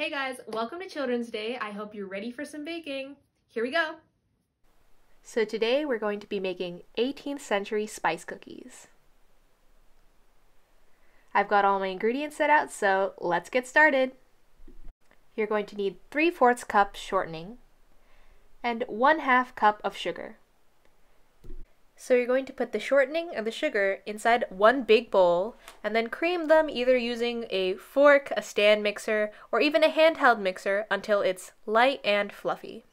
Hey guys, welcome to Children's Day. I hope you're ready for some baking. Here we go. So today we're going to be making 18th century spice cookies. I've got all my ingredients set out, so let's get started. You're going to need 3/4 cup shortening and 1/2 cup of sugar. So you're going to put the shortening and the sugar inside one big bowl and then cream them either using a fork, a stand mixer, or even a handheld mixer until it's light and fluffy.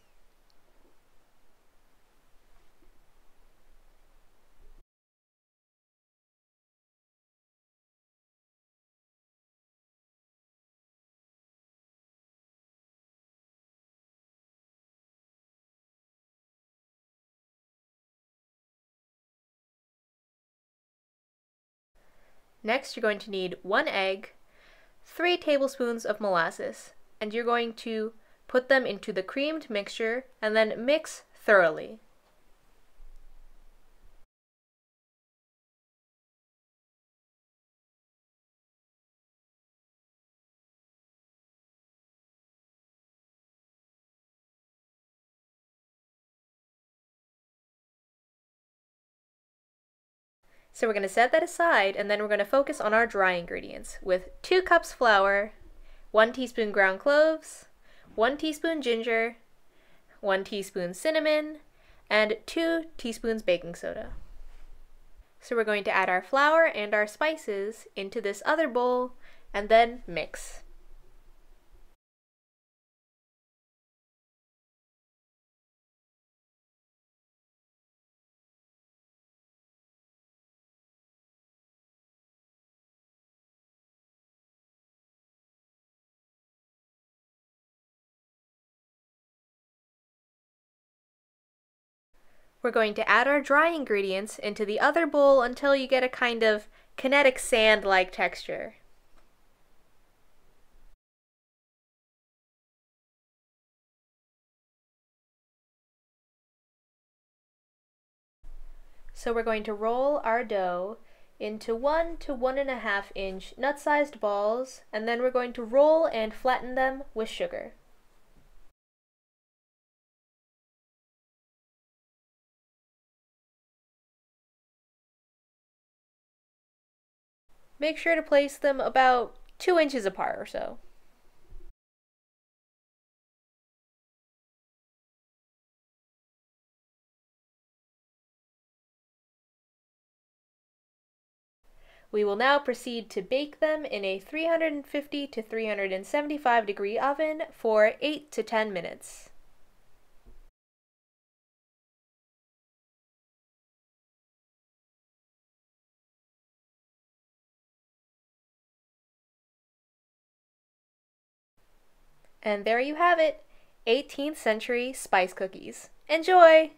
Next, you're going to need 1 egg, 3 tablespoons of molasses, and you're going to put them into the creamed mixture and then mix thoroughly. So we're going to set that aside, and then we're going to focus on our dry ingredients with 2 cups flour, 1 teaspoon ground cloves, 1 teaspoon ginger, 1 teaspoon cinnamon, and 2 teaspoons baking soda. So we're going to add our flour and our spices into this other bowl and then mix. We're going to add our dry ingredients into the other bowl until you get a kind of kinetic sand-like texture. So we're going to roll our dough into 1 to 1.5 inch nut-sized balls, and then we're going to roll and flatten them with sugar. Make sure to place them about 2 inches apart or so. We will now proceed to bake them in a 350 to 375 degree oven for 8 to 10 minutes. And there you have it, 18th century spice cookies. Enjoy!